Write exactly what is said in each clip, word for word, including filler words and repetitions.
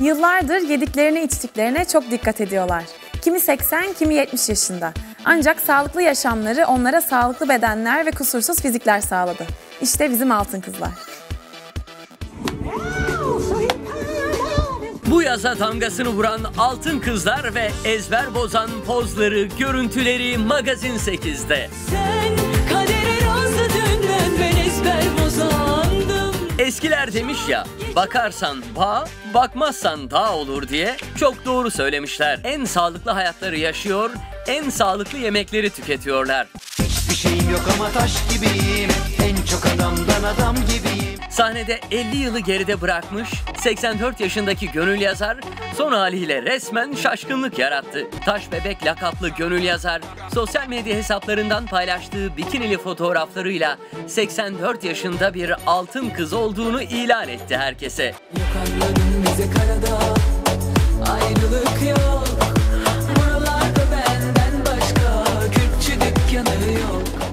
Yıllardır yediklerine içtiklerine çok dikkat ediyorlar. Kimi seksen, kimi yetmiş yaşında. Ancak sağlıklı yaşamları onlara sağlıklı bedenler ve kusursuz fizikler sağladı. İşte bizim altın kızlar. Bu yaza damgasını vuran altın kızlar ve ezber bozan pozları, görüntüleri Magazin sekiz'de. Sen kadere razıdın, ben ezber bozandım. Eskiler demiş ya, bakarsan bağ, bakmazsan dağ olur diye, çok doğru söylemişler. En sağlıklı hayatları yaşıyor, en sağlıklı yemekleri tüketiyorlar. Hiçbir şeyim yok ama taş gibiyim, en çok adamdan adam gibiyim. Sahnede elli yılı geride bırakmış, seksen dört yaşındaki Gönül Yazar son haliyle resmen şaşkınlık yarattı. Taş Bebek lakaplı Gönül Yazar, sosyal medya hesaplarından paylaştığı bikinili fotoğraflarıyla seksen dört yaşında bir altın kız olduğunu ilan etti herkese. Yukarıların bize karada, ayrılık yok.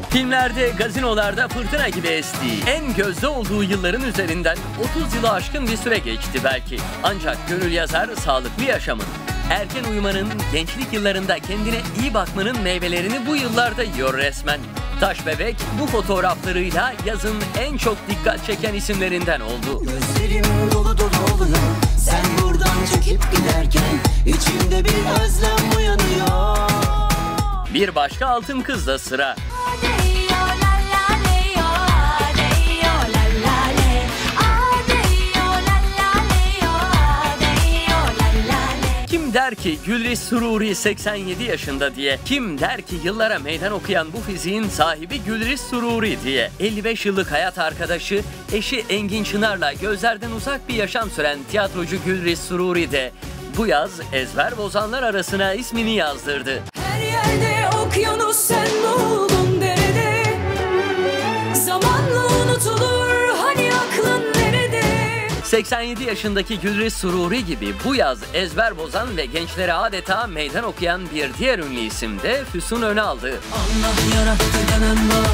Filmlerde, gazinolarda fırtına gibi estiği, en gözde olduğu yılların üzerinden otuz yılı aşkın bir süre geçti belki. Ancak Gönül Yazar sağlıklı yaşamın, erken uyumanın, gençlik yıllarında kendine iyi bakmanın meyvelerini bu yıllarda yiyor resmen. Taş Bebek bu fotoğraflarıyla yazın en çok dikkat çeken isimlerinden oldu. Gözlerim dolu dolu oluyor, sen buradan çekip giderken içimde bir özlem uyanıyor. Bir başka altın kız da sıra. Kim der ki Gülriz Sururi seksen yedi yaşında diye, kim der ki yıllara meydan okuyan bu fiziğin sahibi Gülriz Sururi diye. elli beş yıllık hayat arkadaşı, eşi Engin Çınar'la gözlerden uzak bir yaşam süren tiyatrocu Gülriz Sururi de bu yaz ezber bozanlar arasına ismini yazdırdı. Her yerde okyanus sen buldun derede, zamanla unutulur hani aklın nerede? seksen yedi yaşındaki Gülriz Sururi gibi bu yaz ezber bozan ve gençlere adeta meydan okuyan bir diğer ünlü isim de Füsun Önaldı. Allah yarattı denen var,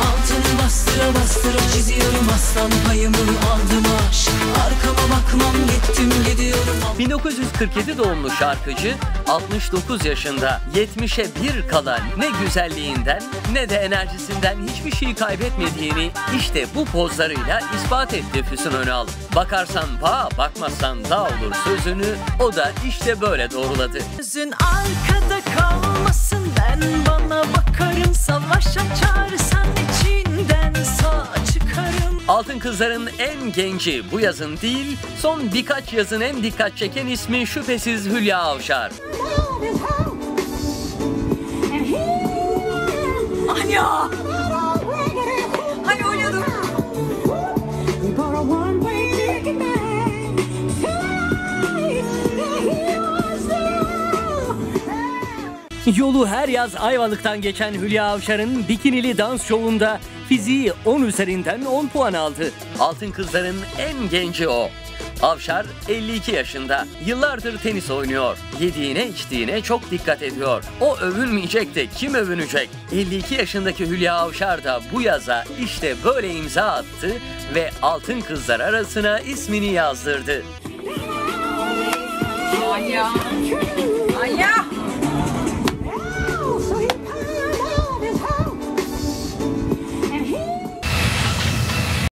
altını bastıra bastıra çiziyorum aslan payımı aldım aşk. Arkama bakmam gittim gidiyorum. bin dokuz yüz kırk yedi doğumlu şarkıcı altmış dokuz yaşında. yetmişe bir kalan ne güzelliğinden ne de enerjisinden hiçbir şey kaybetmediğini işte bu pozlarıyla ispat etti Füsun Önal. Bakarsan bağ, bakmazsan dağ olur sözünü o da işte böyle doğruladı. Gözün arkada kalmasın, ben bana bakarım, savaş açarsan içinden sağ çıkarım. Altın Kızlar'ın en genci, bu yazın değil, son birkaç yazın en dikkat çeken ismi şüphesiz Hülya Avşar. Anya! Hani oynuyordum? Yolu her yaz Ayvalık'tan geçen Hülya Avşar'ın bikinili dans şovunda fiziği on üzerinden on puan aldı. Altın Kızlar'ın en genci o. Avşar elli iki yaşında. Yıllardır tenis oynuyor. Yediğine içtiğine çok dikkat ediyor. O övünmeyecek de kim övünecek? elli iki yaşındaki Hülya Avşar da bu yaza işte böyle imza attı ve Altın Kızlar arasına ismini yazdırdı.